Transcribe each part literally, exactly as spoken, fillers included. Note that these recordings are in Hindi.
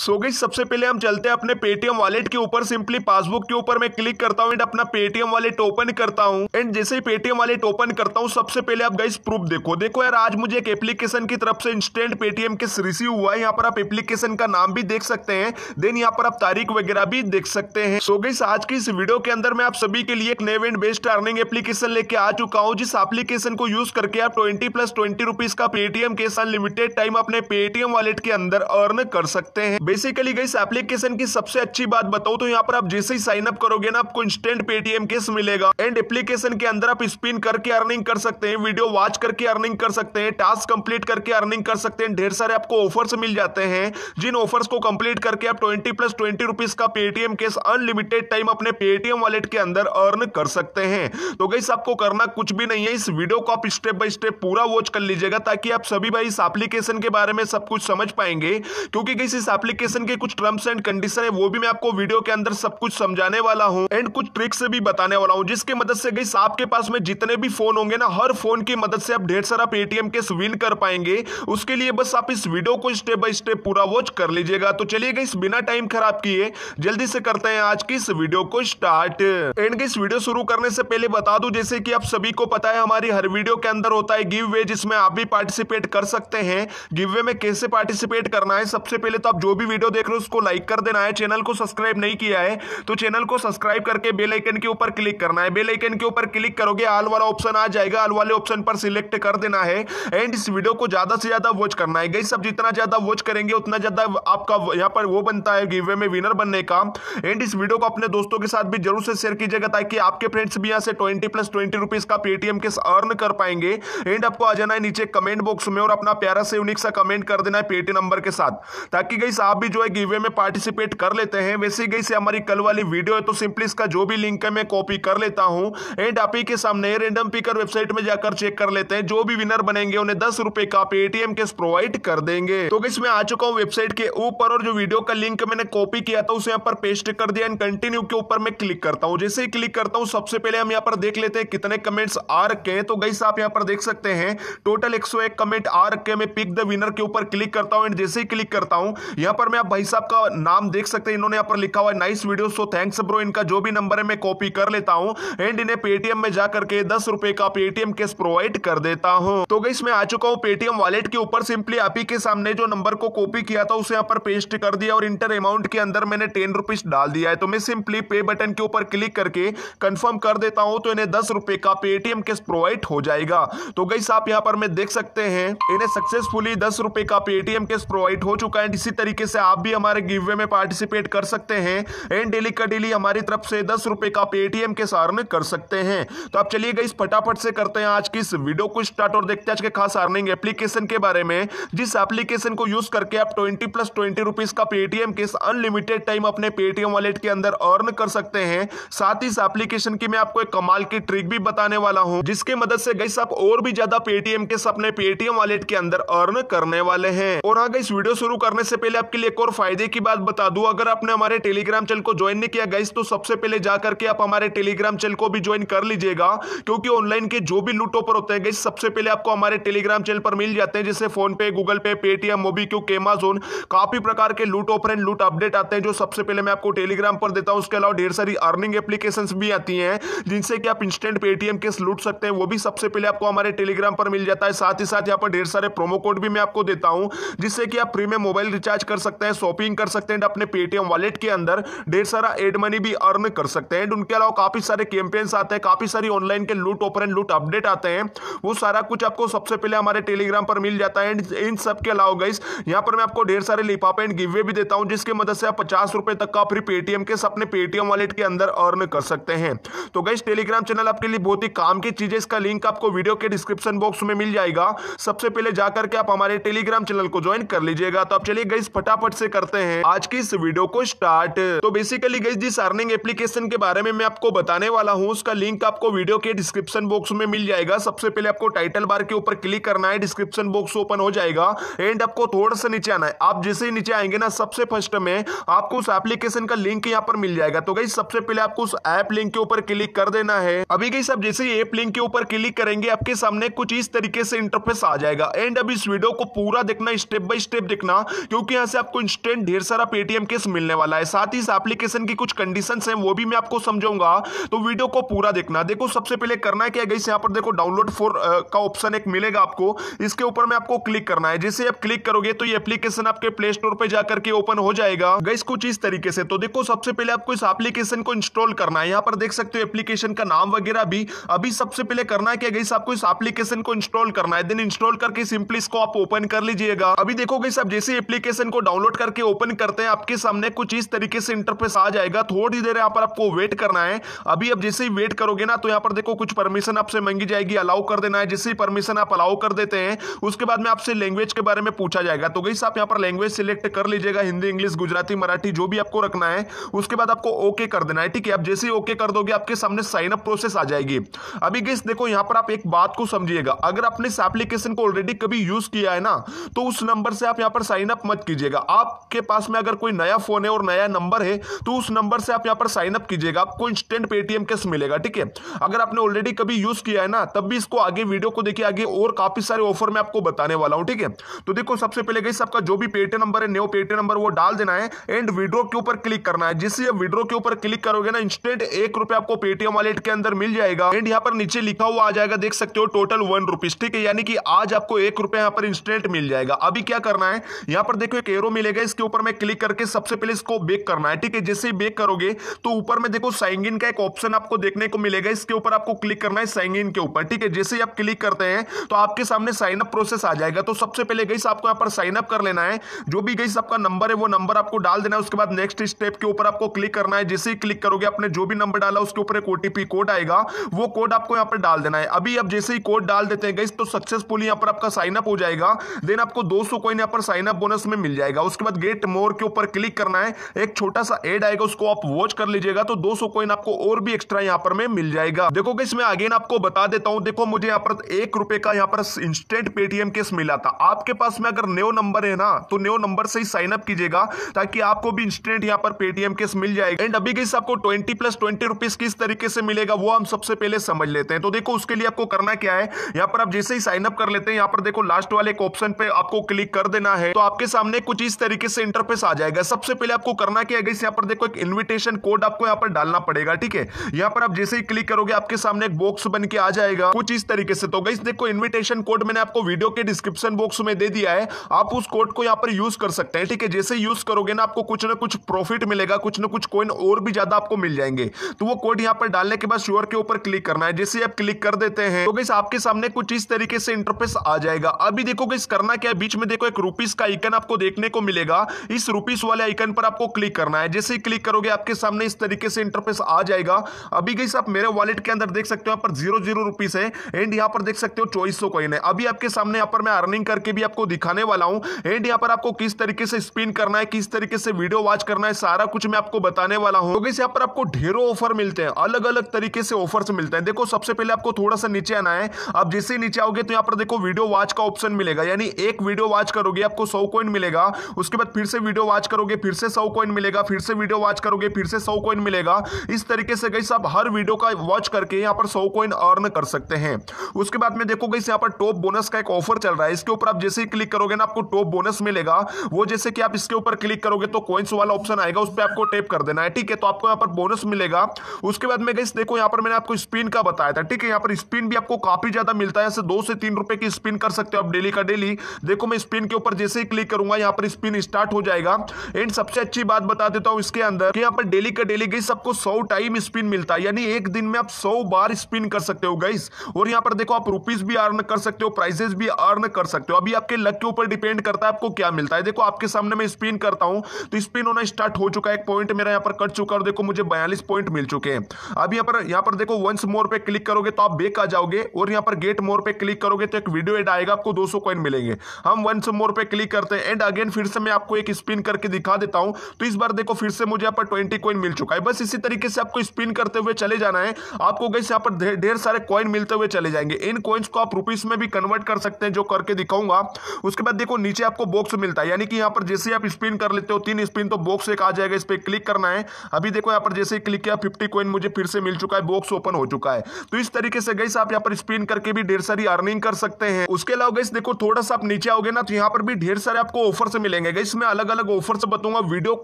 सो गाइस सबसे पहले हम चलते हैं अपने पेटीएम वॉलेट के ऊपर। सिंपली पासबुक के ऊपर मैं क्लिक करता हूं एंड अपना पेटीएम वॉलेट ओपन करता हूं। एंड जैसे ही पेटीएम वॉलेट ओपन करता हूं सबसे पहले आप गाइस प्रूफ देखो देखो यार आज मुझे एक एप्लीकेशन की तरफ से इंस्टेंट पेटीएम किस रिसीव हुआ है। यहाँ पर आप एप्लीकेशन का नाम भी देख सकते हैं, देन यहाँ पर आप तारीख वगैरह भी देख सकते हैं। सो गाइस आज की इस वीडियो के अंदर मैं आप सभी के लिए एक नए एंड बेस्ट अर्निंग एप्लीकेशन लेके आ चुका हूँ, जिस एप्लीकेशन को यूज करके आप ट्वेंटी प्लस ट्वेंटी रुपीज का पेटीएम कैश अनलिमिटेड टाइम अपने पेटीएम वॉलेट के अंदर अर्न कर सकते हैं। बेसिकली गाइस एप्लीकेशन की सबसे अच्छी बात बताऊं तो यहाँ पर आप जैसे ही साइन अप करोगे ना आपको इंस्टेंट पेटीएम कैश मिलेगा। एंड एप्लीकेशन के अंदर आप स्पिन करके अर्निंग कर सकते हैं, वीडियो वॉच करके अर्निंग कर सकते हैं, टास्क कंप्लीट करके अर्निंग कर सकते हैं। ढेर सारे आपको ऑफर्स मिल जाते हैं, जिन ऑफर्स को कंप्लीट करके आप ट्वेंटी प्लस ट्वेंटी रुपीज का पेटीएम कैश अनलिमिटेड टाइम अपने पेटीएम वॉलेट के अंदर अर्न कर सकते हैं। तो गाइस आपको करना कुछ भी नहीं है, इस वीडियो को आप स्टेप बाय स्टेप पूरा वॉच कर लीजिएगा ताकि आप सभी भाई इस एप्लीकेशन के बारे में सब कुछ समझ पाएंगे। क्योंकि गाइस इस एप्लीकेशन के कुछ टर्म्स एंड कंडीशन है वो भी मैं आपको वीडियो के अंदर सब कुछ समझाने वाला हूं एंड कुछ ट्रिक्स भी बताने वाला हूं, जिसके मदद से गाइस आपके पास में जितने भी फोन होंगे ना हर फोन की मदद से आप ढेर सारा पेटीएम कैश विन कर पाएंगे। उसके लिए बस आप इस वीडियो को स्टेप बाय स्टेप पूरा वॉच कर लीजिएगा। तो चलिए गाइस बिना टाइम खराब किए जल्दी से करते हैं आज की इस वीडियो को स्टार्ट। एंड गाइस वीडियो शुरू करने से पहले बता दूं, जैसे कि आप सभी को पता है हमारी हर वीडियो के अंदर होता है गिव वे, जिसमें आप भी पार्टिसिपेट कर सकते हैं। गिव वे में कैसे पार्टिसिपेट करना है, सबसे पहले तो आप जो भी वीडियो देख रहे हो उसको लाइक कर देना है। चैनल को सब्सक्राइब नहीं किया है तो चैनल को सब्सक्राइब करके बेल आइकन के ऊपर क्लिक करना है। बेल आइकन के ऊपर क्लिक करोगे ऑल वाला ऑप्शन आ जाएगा, ऑल वाले ऑप्शन पर सिलेक्ट कर देना है एंड इस वीडियो को ज्यादा से ज्यादा वॉच करना है। गाइस आप जितना ज्यादा वॉच करेंगे उतना ज्यादा आपका यहाँ पर वो बनता है गिव वे में विनर बनने का। एंड इस वीडियो को अपने दोस्तों के साथ भी जरूर से शेयर कीजिएगा ताकि आपके फ्रेंड्स भी यहाँ से ट्वेंटी प्लस ट्वेंटी रुपीज का पेटीएम कैश अर्न कर पाएंगे। एंड आपको आ जाना है नीचे कमेंट बॉक्स में और अपना प्यारा से यूनिक सा कमेंट कर देना है पेटी नंबर के साथ, ताकि गाइस आप भी जो है गिव वे में पार्टिसिपेट कर लेते हैं। वैसे गाइस हमारी कल वाली वीडियो है तो सिंपली इसका जो भी लिंक है मैं कॉपी कर लेता हूं एंड आप ही के सामने रैंडम पिकर वेबसाइट में जाकर चेक कर लेते हैं। जो भी विनर बनेंगे उन्हें दस रुपए का पेटीएम कैश प्रोवाइड कर देंगे। तो गाइस मैं आ चुका हूं वेबसाइट के ऊपर और जो वीडियो का लिंक मैंने कॉपी किया था उसे यहाँ पर पेस्ट कर दिया एंड कंटिन्यू के ऊपर मैं क्लिक करता हूँ। जैसे ही क्लिक करता हूँ सबसे पहले हम यहाँ पर देख लेते हैं कितने कमेंट्स आ रखे हैं। तो गाइस आप यहाँ पर देख सकते हैं टोटल एक सौ एक कमेंट आ रखे हैं। मैं पिक द विनर के ऊपर क्लिक करता हूँ एंड जैसे ही क्लिक करता हूँ यहाँ पर मैं आप भाई साहब का नाम देख सकते हैं, इन्होंने यहाँ पर लिखा हुआ है nice video so thanks bro. इनका जो भी नंबर है मैं कॉपी कर लेता हूँ एंड इन्हें पेटीएम में जाकर के दस रुपए का पेटीएम कैश प्रोवाइड कर देता हूँ। तो गाइस मैं आ चुका हूँ पेटीएम वॉलेट के ऊपर। सिंपली आप ही के सामने जो नंबर को कॉपी किया था उसे यहाँ पर पेस्ट कर दिया और इंटर अमाउंट के अंदर मैंने टेन रुपीज डाल दिया है। तो मैं सिंपली पे बटन के ऊपर क्लिक करके कंफर्म कर देता हूँ तो इन्हें दस रुपए का पेटीएम कैश प्रोवाइड हो जाएगा। तो गाइस आप यहाँ पर मैं देख सकते हैं इन्हें सक्सेसफुली दस रुपए का पेटीएम कैश प्रोवाइड हो चुका है। इसी तरीके से आप भी हमारे गिव वे में पार्टिसिपेट कर सकते हैं एंड डेली का डेली हमारी तरफ से दस रुपए का पेटीएम के सार्न कर सकते हैं। तो आप चलिए गाइस फटाफट से करते हैं आज की इस वीडियो को स्टार्ट और देखते हैं आज के खास अर्निंग एप्लीकेशन के बारे में, जिस एप्लीकेशन को यूज करके आप ट्वेंटी प्लस ट्वेंटी रुपीज का पेटीएम के अनलिमिटेड टाइम अपने पेटीएम वॉलेट के अंदर अर्न कर सकते हैं। साथ ही इस एप्लीकेशन की मैं आपको एक कमाल की ट्रिक भी बताने वाला हूं, जिसके मदद से गाइस आप और भी ज्यादा पेटीएम के अपने पेटीएम वॉलेट के अंदर अर्न करने वाले हैं। और आगे इस वीडियो शुरू करने से पहले आपके लिए एक और फायदे की बात बता दूं, अगर आपने हमारे टेलीग्राम चैनल को ज्वाइन नहीं किया गाइस तो सबसे पहले जाकर के आप हमारे टेलीग्राम चैनल को भी ज्वाइन कर लीजिएगा, क्योंकि ऑनलाइन के जो भी लूट ऑफर होते हैं गाइस सबसे पहले आपको हमारे टेलीग्राम चैनल पर मिल जाते हैं। जैसे फोन पे, गूगल पे, पेटीएम, मोबीक्विक, अमेजोन, काफी प्रकार के लूट ऑफर एंड लूट अपडेट आते हैं जो सबसे पहले मैं आपको टेलीग्राम पर देता हूं। उसके अलावा ढेर सारी अर्निंग एप्लीकेशन भी आती है जिनसे कि आप इंस्टेंट पेटीएम कैश लूट सकते हैं, वो भी सबसे पहले आपको हमारे टेलीग्राम पर मिल जाता है। साथ ही साथ यहाँ पर ढेर सारे प्रोमो कोड भी मैं आपको देता हूँ जिससे कि आप फ्री में मोबाइल रिचार्ज कर सकते हैं, शॉपिंग कर सकते हैं, अपने पेटीएम वॉलेट के अंदर ढेर सारा एड मनी भी अर्न कर सकते हैं। उनके अलावा काफी सारे कैंपेन्स आते हैं, काफी सारी ऑनलाइन के लूट ऑफर एंड लूट अपडेट आते हैं, वो सारा कुछ आपको सबसे पहले हमारे टेलीग्राम पर मिल जाता है। एंड इन सब के अलावा गाइस यहाँ पर मैं आपको ढेर सारे लिफाफे एंड गिव वे भी देता हूँ जिसकी मदद से आप पचास रुपए तक का फ्री पेटीएम के अपने पेटीएम वॉलेट के अंदर अर्न कर सकते हैं। तो गाइस टेलीग्राम चैनल आपके लिए बहुत ही काम की चीज है, इसका लिंक आपको वीडियो के डिस्क्रिप्शन बॉक्स में मिल जाएगा। सबसे पहले जाकर के आप हमारे टेलीग्राम चैनल को ज्वाइन कर लीजिएगा। तो आप चलिए गाइस फटाफट से करते हैं आज की इस वीडियो को स्टार्ट। तो बेसिकली गाइस जिस अर्निंग एप्लीकेशन के बारे में मैं आपको बताने वाला हूं उसका लिंक आपको वीडियो के डिस्क्रिप्शन बॉक्स में मिल जाएगा। सबसे पहले आपको टाइटल बार के ऊपर क्लिक करना है, डिस्क्रिप्शन बॉक्स ओपन हो जाएगा एंड आपको थोड़ा सा नीचे आना है। आप जैसे ही नीचे आएंगे ना सबसे फर्स्ट में आपको उस एप्लीकेशन का लिंक यहाँ पर मिल जाएगा। तो गाइस सबसे पहले आपको उस ऐप लिंक के ऊपर क्लिक कर देना है। अभी गाइस आप जैसे ही ऐप लिंक के ऊपर क्लिक करेंगे आपके सामने कुछ इस तरीके से इंटरफेस आ जाएगा। एंड अब इस वीडियो को पूरा देखना, स्टेप बाय स्टेप देखना, क्योंकि यहाँ से आप आपको इंस्टेंट ढेर सारा पेटीएम केस मिलने वाला है। साथ ही इस एप्लीकेशन की कुछ कंडीशंस हैं वो भी मैं आपको समझाऊंगा, तो वीडियो को पूरा देखना। देखो सबसे पहले करना क्या गाइस, यहाँ पर देखो डाउनलोड फॉर का ऑप्शन एक मिलेगा आपको, इसके ऊपर में आपको क्लिक करना है। जैसे आप क्लिक करोगे तो ये एप्लीकेशन आपके प्ले स्टोर पे जाकर के ओपन हो जाएगा गाइस कुछ इस तरीके से। तो देखो सबसे पहले आपको इस एप्लीकेशन को इंस्टॉल करना है, यहाँ पर देख सकते हो एप्लीकेशन का नाम वगैरह भी। अभी सबसे पहले करना क्या गाइस, आपको इस एप्लीकेशन को इंस्टॉल करना है, देन इंस्टॉल करके सिंपली इसको आप ओपन कर लीजिएगा। अभी देखो गाइस आप जैसे एप्लीकेशन को डाउनलोड करके ओपन करते हैं आपके सामने कुछ इस तरीके से इंटरफेस आ जाएगा। थोड़ी देर यहाँ पर आपको वेट करना है। अभी आप जैसे ही वेट करोगे ना तो यहाँ पर देखो कुछ परमिशन आपसे मांगी जाएगी, अलाउ कर देना है। जैसे ही परमिशन आप अलाउ कर देते हैं उसके बाद में आपसे लैंग्वेज के बारे में पूछा जाएगा, तो गाइस आप यहाँ पर लैंग्वेज सिलेक्ट कर लीजिएगा, हिंदी, इंग्लिश, गुजराती, मराठी, जो भी आपको रखना है। उसके बाद आपको ओके कर देना है, ठीक है। आप जैसे ही ओके कर दोगे आपके सामने साइन अप प्रोसेस आ जाएगी। अभी गाइस देखो यहाँ पर आप एक बात को समझिएगा, अगर आपने इस एप्लीकेशन को ऑलरेडी कभी यूज किया है ना तो उस नंबर से आप यहाँ पर साइन अप मत कीजिएगा। आपके पास में अगर कोई नया फोन है और नया नंबर है तो उस नंबर से आप यहाँ पर साइन अप कीजिएगा, आपको इंस्टेंट पेटीएम कैश मिलेगा, ठीक है। अगर आपने ऑलरेडी कभी यूज किया है ना तब भी इसको आगे वीडियो को देखिए, आगे और काफी सारे ऑफर मैं आपको बताने वाला हूं, ठीक है। तो देखो सबसे पहले गाइस आपका जो भी पेटीएम नंबर है, न्यू पेटीएम नंबर, वो डाल देना है एंड विड्रॉ के ऊपर क्लिक करना है। जिससे आप विड्रॉ के ऊपर क्लिक करोगे ना इंस्टेंट एक रुपए आपको पेटीएम वॉलेट के अंदर मिल जाएगा एंड यहाँ पर नीचे लिखा हुआ आ जाएगा, देख सकते हो टोटल वन रुपीज, ठीक है। यानी कि आज आपको एक रुपया यहाँ पर इंस्टेंट मिल जाएगा। अभी क्या करना है, यहाँ पर देखो एक एरो मिलेगा, इसके ऊपर मैं क्लिक करके सबसे पहले इसको बेक करना है, ठीक है। जैसे ही बेक करोगे तो ऊपर में देखो साइन इन का एक ऑप्शन आपको देखने को मिलेगा, इसके ऊपर आपको क्लिक करना है साइन इन के ऊपर, ठीक है। जैसे ही आप क्लिक करते हैं तो आपके सामने साइन अप प्रोसेस आ जाएगा। तो सबसे पहले गाइस आपको यहाँ पर साइन अप कर लेना है, जो भी गाइस आपका नंबर है वो नंबर आपको डाल देना है। उसके बाद नेक्स्ट स्टेप के ऊपर आपको क्लिक करना है। जैसे ही क्लिक करोगे आपने जो भी नंबर डाला उसके ऊपर एक ओटीपी कोड आएगा, वो कोड आपको यहाँ पर डाल देना है। अभी आप जैसे ही कोड डाल देते हैं गाइस तो सक्सेसफुली यहाँ पर आपका साइन अप हो जाएगा, देन आपको दो सौ कॉइन यहाँ पर साइन अप बोनस में मिल जाएगा। उसके बाद गेट मोर के ऊपर क्लिक करना है, एक छोटा सा एड आएगा उसको आप वॉच कर लीजिएगा, तो दो सौ कॉइन आपको और भी एक्स्ट्रा यहाँ पर में मिल जाएगा। देखो गाइस मैं अगेन आपको बता देता हूं, देखो मुझे यहाँ पर एक रुपए का यहाँ पर इंस्टेंट पेटीएम केस मिला था। आपके पास में अगर न्यू नंबर है ना तो न्यू नंबर से ही साइन अप कीजिएगा ताकि आपको भी इंस्टेंट यहाँ पर पेटीएम केस मिल जाएगा। एंड अभी गाइस आपको ट्वेंटी प्लस ट्वेंटी रुपीज किस तरीके से मिलेगा वो हम सबसे पहले समझ लेते हैं। तो देखो उसके लिए आपको करना क्या है, यहाँ पर आप जैसे ही साइन अप कर लेते हैं यहाँ पर देखो लास्ट वाले ऑप्शन पे आपको क्लिक कर देना है, तो आपके सामने कुछ इस तरीके से इंटरफेस आ जाएगा। सबसे पहले आपको करना क्या है गाइस, यहाँ पर देखो एक इनविटेशन कोड आपको यहाँ पर डालना पड़ेगा, ठीक है। यहाँ पर आप जैसे ही क्लिक करोगे आपके सामने एक बॉक्स बन के आ जाएगा कुछ इस तरीके से। तो गाइस देखो इनविटेशन कोड मैंने आपको वीडियो के डिस्क्रिप्शन बॉक्स में दे दिया है, आप उस कोड को यहाँ पर यूज कर सकते हैं, ठीक है। जैसे यूज करोगे ना आपको कुछ ना कुछ प्रॉफिट मिलेगा, कुछ ना कुछ कॉइन और भी ज्यादा आपको मिल जाएंगे। तो वो कोड यहाँ पर डालने के बाद श्योर के ऊपर क्लिक करना है। जैसे आप क्लिक कर देते हैं तो गाइस आपके सामने कुछ इस तरीके से इंटरफेस आ जाएगा। अभी देखो गाइस करना क्या है, बीच में देखो एक रुपीस का आइकन आपको देखने को मिलेगा, इस रुपीस वाले आइकन पर आपको क्लिक करना है। जैसे ही क्लिक करोगे आपके सामने इस तरीके से इंटरफेस आ जाएगा। अभी गाइस आप मेरे वॉलेट के अंदर देख सकते हो यहाँ पर जीरो जीरो रुपीस है एंड यहाँ पर देख सकते हो चौबीस सौ कॉइन है। अभी आपके सामने यहाँ पर मैं अर्निंग करके भी आपको दिखाने वाला हूँ एंड यहाँ पर आपको किस तरीके से स्पिन करना है, किस तरीके से वीडियो वॉच करना है, सारा कुछ मैं आपको बताने वाला हूँ। तो गाइस यहाँ पर आपको ढेरों ऑफर मिलते हैं, अलग अलग तरीके से ऑफर्स मिलते हैं। देखो सबसे पहले आपको थोड़ा सा नीचे आना है, आप जैसे ही नीचे आओगे तो यहाँ पर देखो वीडियो वॉच का ऑप्शन मिलेगा, यानी एक वीडियो वॉच करोगे आपको सौ कॉइन मिलेगा। उसके बाद फिर से वीडियो वॉच करोगे फिर से सौ कॉइन मिलेगा, फिर से वीडियो वॉच करोगे फिर से सौ कॉइन मिलेगा। इस तरीके से गाइस आप हर वीडियो का वॉच करके यहाँ पर सौ कॉइन अर्न कर सकते हैं। उसके बाद में देखो गाइस यहाँ पर टॉप बोनस का एक ऑफर चल रहा है, इसके ऊपर आप जैसे ही क्लिक करोगे ना आपको टॉप बोनस मिलेगा। वो जैसे कि आप इसके ऊपर क्लिक करोगे तो कॉइन्स वाला ऑप्शन आएगा, उस पर आपको टैप कर देना है, ठीक है। तो आपको यहाँ पर बोनस मिलेगा। उसके बाद में गाइस देखो यहाँ पर मैंने आपको स्पिन का बताया था, ठीक है। यहाँ पर स्पिन भी आपको काफी ज्यादा मिलता है, दो से तीन रुपए की स्पिन कर सकते हो आप डेली का डेली। देखो मैं स्पिन के ऊपर जैसे ही क्लिक करूंगा यहाँ पर स्पिन स्टार्ट हो जाएगा एंड सबसे अच्छी बात बता देता हूँ इसके अंदर कि यहाँ पर डेली का डेली गाइस आपको सौ टाइम स्पिन मिलता है, यानी एक दिन में आप सौ बार स्पिन कर सकते हो गाइस। और यहाँ पर देखो आप रुपीस भी अर्न कर सकते हो, प्राइजेस भी अर्न कर सकते हो। अभी आपके लक के ऊपर डिपेंड करता है आपको क्या मिलता है। देखो आपके सामने मैं स्पिन करता हूँ तो स्पिन होना स्टार्ट हो चुका है, एक पॉइंट मेरा यहाँ पर कट चुका है और देखो मुझे बयालीस पॉइंट मिल चुके हैं। अभी यहाँ पर यहाँ पर देखो वंस मोर पे क्लिक करोगे तो आप बैक आ जाओगे और यहाँ पर गेट मोर पे क्लिक करोगे तो एक वीडियो एड आएगा, आपको दो सौ कॉइन मिलेंगे। हम वंस मोर पे क्लिक करते हैं एंड अगेन फिर से मैं आपको एक स्पिन करके दिखा देता हूं। तो इस बार देखो फिर से मुझे यहाँ पर ट्वेंटी कॉइन मिल चुका है। बस इसी तरीके से आपको स्पिन करते हुए चले जाना है, आपको गाइस यहाँ पर ढेर सारे कॉइन मिलते हुए चले जाएंगे। इन कॉइन्स को आप रुपीस में भी कन्वर्ट कर सकते हैं, जो करके दिखाऊंगा। उसके बाद देखो नीचे आपको बॉक्स मिलता है, यानी कि यहाँ पर जैसे आप स्पिन कर लेते हो तीन स्पिन तो बॉक्स एक आ जाएगा, इस पर क्लिक करना है। अभी देखो यहाँ पर जैसे क्लिक किया फिफ्टी कॉइन मुझे फिर से मिल चुका है, बॉक्स ओपन हो चुका है। तो इस तरीके से गाइस आप यहाँ पर स्पिन करके भी ढेर सारी अर्निंग कर सकते हैं। उसके अलावा गाइस देखो थोड़ा सा आप नीचे आओगे ना तो यहाँ पर भी ढेर सारे आपको ऑफर्स मिल मिलेंगे। इसमें अलग अलग ऑफर्स बताऊंगा, वीडियो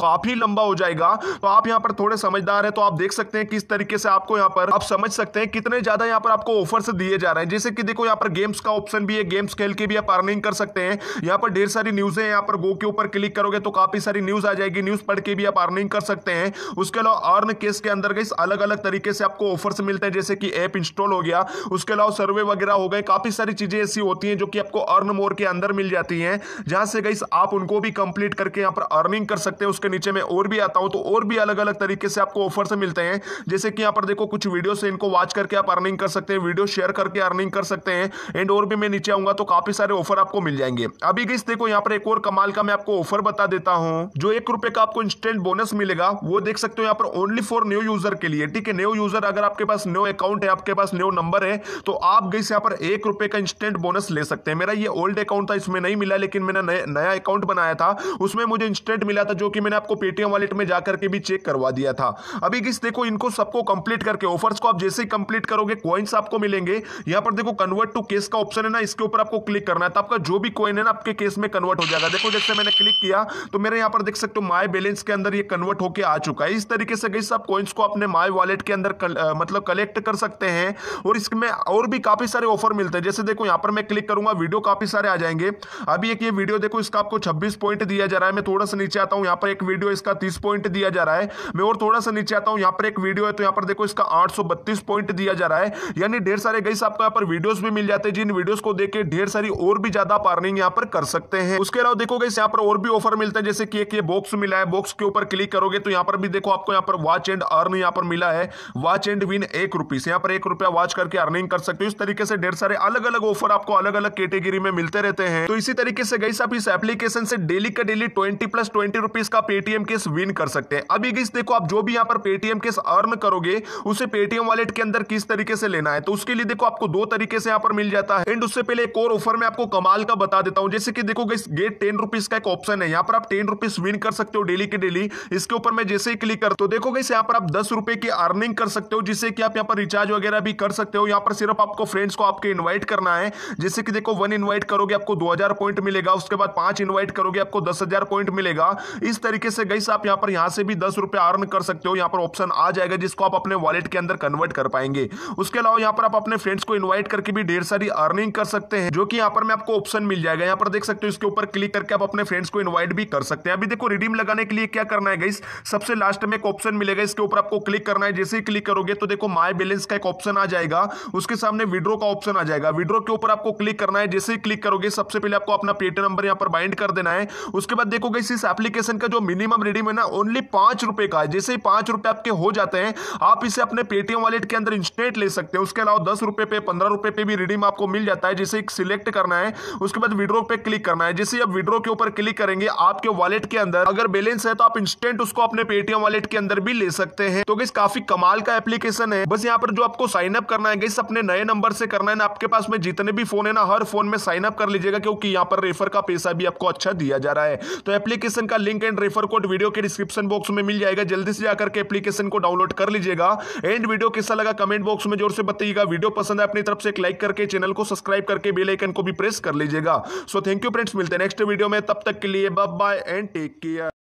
काफी लंबा हो जाएगा, तो आप यहाँ पर थोड़े समझदार है तो आप देख सकते हैं किस तरीके से आपको यहाँ पर आप समझ सकते हैं कितने ज्यादा यहाँ पर आपको ऑफर्स दिए जा रहे हैं। जैसे कि देखो यहाँ पर गेम्स का ऑप्शन भी है, गेम्स खेल के भी आप अर्निंग कर सकते हैं। यहाँ पर ढेर सारी न्यूज है, यहाँ पर गो के ऊपर क्लिक करोगे तो काफी सारी न्यूज आ जाएगी, न्यूज पढ़ के भी आप अर्निंग कर सकते हैं। उसके अलावा अर्न केस के अंदर गई अलग अलग तरीके से आपको ऑफर्स मिलते हैं, जैसे कि ऐप इंस्टॉल हो गया, उसके अलावा सर्वे वगैरह हो गए, काफी सारी चीजें ऐसी होती हैं जो कि आपको अर्न मोर के अंदर मिल जाती हैं, जहां से गाइस आप उनको भी कंप्लीट करके यहां पर अर्निंग कर सकते हैं। उसके नीचे मैं और भी आता हूं तो और भी अलग अलग तरीके से आपको ऑफर्स मिलते हैं, जैसे कि यहां पर देखो कुछ वीडियो से इनको वॉच करके आप अर्निंग कर सकते हैं, वीडियो शेयर करके अर्निंग कर सकते हैं, एंड और भी मैं नीचे आऊंगा तो काफी सारे ऑफर आपको मिल जाएंगे। अभी गाइस देखो यहां पर एक और कमाल का मैं आपको ऑफर बता देता हूं, जो एक रुपए का आपको इंस्टेंट बोनस मिलेगा, वो देख सकते हो यहाँ पर ओनली फॉर न्यू यूजर के लिए। ठीक है, न्यू यूजर अगर आपके पास न्यू अकाउंट है, आपके पास न्यू नंबर है, तो आप गाइस यहाँ पर एक रुपए का इंस्टेंट बोनस ले सकते हैं। मेरा ये ओल्ड अकाउंट था, इसमें नहीं मिला, लेकिन मैंने नया अकाउंट बनाया था, उसमें मुझे इंस्टेंट मिला था, जो कि मैंने आपको पेटीएम वॉलेट में जाकर के भी चेक करवा दिया था। अभी गाइस देखो इनको सबको कंप्लीट करके, ऑफर्स को आप जैसे ही कंप्लीट करोगे कॉइन्स आपको मिलेंगे। यहाँ पर देखो कन्वर्ट टू कैश का ऑप्शन है ना, इसके ऊपर आपको क्लिक करना है, तो आपका जो भी कॉइन है ना आपके कैश में कन्वर्ट हो जाएगा। देखो जैसे मैंने क्लिक किया तो मेरे यहाँ पर देख सकते हो माई बैलेंस के अंदर ये कन्वर्ट होकर आ चुका है। इस तरीके से गाइस आप कॉइन्स को अपने माई वॉलेट के अंदर मतलब कलेक्ट कर सकते हैं, और इसमें और भी काफी सारे ऑफर मिलते हैं। जैसे देखो यहाँ पर मैं क्लिक करूंगा, वीडियो काफी सारे आ जाएंगे। अभी एक ये वीडियो देखो, इसका आपको छब्बीस पॉइंट दिया जा रहा है। मैं थोड़ा सा नीचे आता हूं, यहाँ पर एक वीडियो इसका तीस पॉइंट दिया जा रहा है। मैं और थोड़ा सा नीचे आता हूं, यहाँ पर एक वीडियो है तो यहाँ पर देखो इसका आठ सौ बत्तीस पॉइंट दिया जा रहा है। यानी ढेर सारे गाइस आपको यहाँ पर वीडियोस भी मिल जाते हैं, जिन वीडियोस को देख के ढेर सारी और भी ज्यादा अर्निंग यहाँ पर कर सकते हैं। उसके अलावा देखो गाइस यहाँ पर और भी ऑफर मिलते हैं, जैसे कि एक ये बॉक्स मिला है, बॉक्स के ऊपर क्लिक करोगे तो यहाँ पर भी देखो आपको यहाँ पर वॉच एंड अर्न यहाँ पर मिला है, वॉच एंड विन एक रुपीस, यहाँ पर एक रुपया वॉच करके अर्निंग कर सकते हो। इस तरीके से ढेर सारे अलग अलग ऑफर आपको अलग अलग कैटेगरी में मिलते रहते हैं। तो इसी तरीके से गाइस आप इस एप्लीकेशन से डेली का daily twenty plus twenty rupees का पेटीएम केस विन कर सकते हैं। अभी गाइस देखो आप जो भी यहाँ पर पेटीएम केस अर्न करोगे, उसे पेटीएम वॉलेट के अंदर किस तरीके से लेना है, तो उसके लिए देखो आपको दो तरीके से यहाँ पर मिल जाता है। एंड उससे पहले एक और ऑफर में आपको कमाल का बता देता हूँ, जैसे कि देखो गाइस गेट टेन रुपीज का एक ऑप्शन है, यहाँ पर आप टेन रुपीज विन कर सकते हो डेली के डेली। इसके ऊपर मैं जैसे ही क्लिक कर तो देखो गाइस यहाँ पर आप दस रुपए की अर्निंग कर सकते हो, जिससे कि आप यहाँ पर रिचार्ज वगैरह भी कर सकते हो। यहाँ पर सिर्फ आपको फ्रेंड्स को आपके इन्वाइट करना है, जैसे कि देखो वन इन्वाइट करोगे आपको दो हज़ार पॉइंट मिलेगा, उसके बाद पांच इन्वाइट करोगे आपको दस हज़ार पॉइंट मिलेगा। इस तरीके से गाइस आप यहां पर यहां से भी दस रुपए अर्न कर सकते हो, यहां पर ऑप्शन आ जाएगा जिसको आप अपने वॉलेट के अंदर कन्वर्ट कर पाएंगे। उसके अलावा यहां पर आप अपने फ्रेंड्स को इन्वाइट करके भी ढेर सारी अर्निंग कर सकते हैं, जो कि यहां पर मैं आपको ऑप्शन मिल जाएगा, यहां पर देख सकते हो। इसके ऊपर क्लिक करके आप अपने फ्रेंड्स को इन्वाइट भी कर सकते हैं। अभी देखो रिडीम लगाने के लिए क्या करना है गाइस, सबसे लास्ट में एक ऑप्शन मिलेगा, इसके ऊपर आपको क्लिक करना है। जैसे ही क्लिक करोगे तो देखो माय बैलेंस का एक ऑप्शन आ जाएगा, उसके सामने विड्रो का ऑप्शन आ जाएगा, विड्रो के ऊपर आपको क्लिक करना है। जैसे ही क्लिक करोगे सबसे पहले आपको अपना पेटीएम नंबर यहां पर बाइंड कर देना है। उसके बाद देखो गाइस इस एप्लीकेशन का जो मिनिमम रिडीम है ना, ओनली पांच रुपए का है। जैसे ही पांच रुपए आपके हो जाते हैं, आप इसे अपने पेटीएम वॉलेट के अंदर इंस्टेंट ले सकते हैं। उसके अलावा दस रुपए पे पंद्रह रुपए पे भी रिडीम आपको मिल जाता है, जिसे सिलेक्ट करना है। उसके बाद विड्रो पे क्लिक करना है, जैसे आप विड्रो के ऊपर क्लिक करेंगे आपके वॉलेट के अंदर अगर बैलेंस है तो आप इंस्टेंट उसको अपने पेटीएम वॉलेट के अंदर भी ले सकते हैं। तो गाइस काफी कमाल का एप्लीकेशन है। बस यहाँ पर जो आपको साइन अप करना है गाइस, अपने नए नंबर से करना है ना, आपके पास में जितने भी फोन है ना हर फोन में साइन अप कर लीजिएगा, क्योंकि यहाँ पर रेफर का पैसा भी आपको अच्छा दिया जा रहा है। तो एप्लीकेशन का link and refer code video के डिस्क्रिप्शन बॉक्स में मिल जाएगा, जल्दी से जाकर के एप्लीकेशन को डाउनलोड कर लीजिएगा। एंड वीडियो कैसा लगा कमेंट बॉक्स में जोर से बताइएगा। वीडियो पसंद है अपनी तरफ से एक लाइक करके चैनल को सब्सक्राइब करके बेल आइकन को भी प्रेस कर लीजिएगा। सो थैंक यू फ्रेंड्स, मिलते हैं नेक्स्ट वीडियो में, तब तक के लिए bye bye and take care.